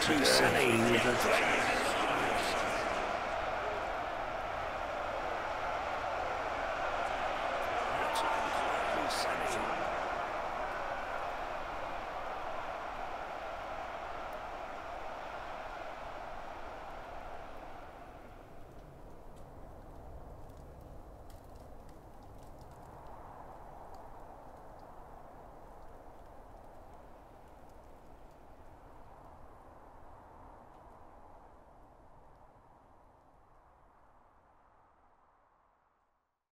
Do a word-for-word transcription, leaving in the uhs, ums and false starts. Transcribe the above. too sane with us.